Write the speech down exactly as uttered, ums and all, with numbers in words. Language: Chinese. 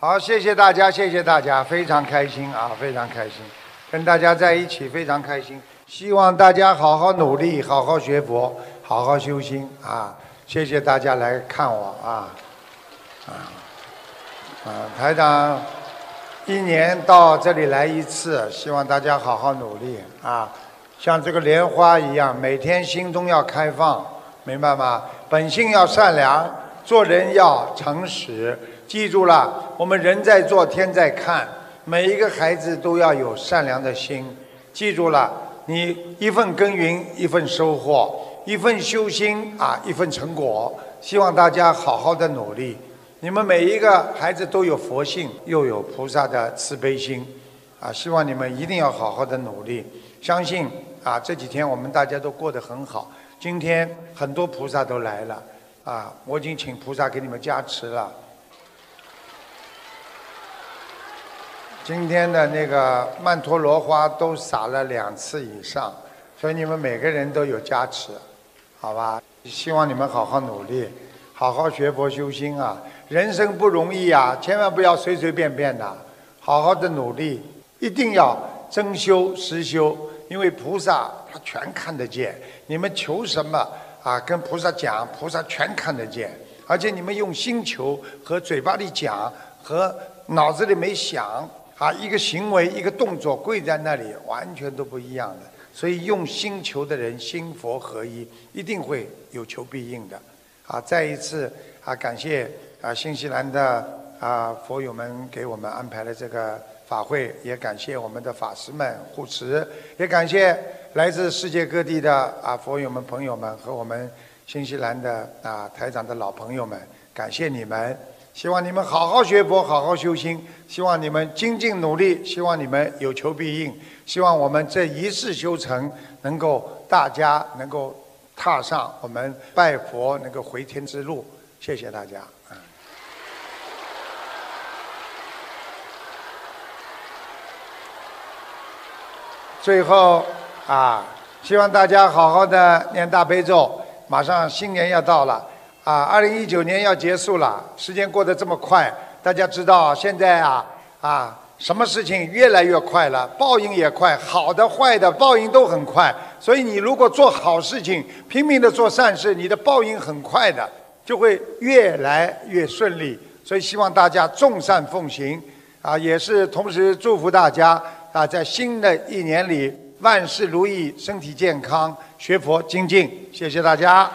好，谢谢大家，谢谢大家，非常开心啊，非常开心，跟大家在一起非常开心。希望大家好好努力，好好学佛，好好修心啊！谢谢大家来看我啊，啊啊！台长一年到这里来一次，希望大家好好努力啊！像这个莲花一样，每天心中要开放，明白吗？本性要善良，做人要诚实。记住了，我们人在做，天在看。每一个孩子都要有善良的心。记住了，你一份耕耘，一份收获，一份修心啊，一份成果。希望大家好好的努力。你们每一个孩子都有佛性，又有菩萨的慈悲心，啊，希望你们一定要好好的努力。相信啊，这几天我们大家都过得很好。今天很多菩萨都来了，啊，我已经请菩萨给你们加持了。今天的那个曼陀罗花都撒了两次以上，所以你们每个人都有加持，好吧？希望你们好好努力，好好学佛修心啊！人生不容易啊，千万不要随随便便的，好好的努力，一定要真修实修，因为菩萨他全看得见，你们求什么啊？跟菩萨讲，菩萨全看得见，而且你们用心求和嘴巴里讲和脑子里没想。啊，一个行为，一个动作，跪在那里，完全都不一样的。所以用心求的人，心佛合一，一定会有求必应的。啊，再一次啊，感谢啊新西兰的啊佛友们给我们安排了这个法会，也感谢我们的法师们护持，也感谢来自世界各地的啊佛友们、朋友们和我们新西兰的啊台长的老朋友们，感谢你们。希望你们好好学佛，好好修心。希望你们精进努力，希望你们有求必应。希望我们这一世修成，能够大家能够踏上我们拜佛能够回天之路。谢谢大家。最后啊，希望大家好好的念大悲咒。马上新年要到了。啊，二零一九年要结束了，时间过得这么快，大家知道现在啊啊，什么事情越来越快了，报应也快，好的坏的报应都很快。所以你如果做好事情，拼命的做善事，你的报应很快的，就会越来越顺利。所以希望大家众善奉行，啊，也是同时祝福大家啊，在新的一年里万事如意，身体健康，学佛精进。谢谢大家。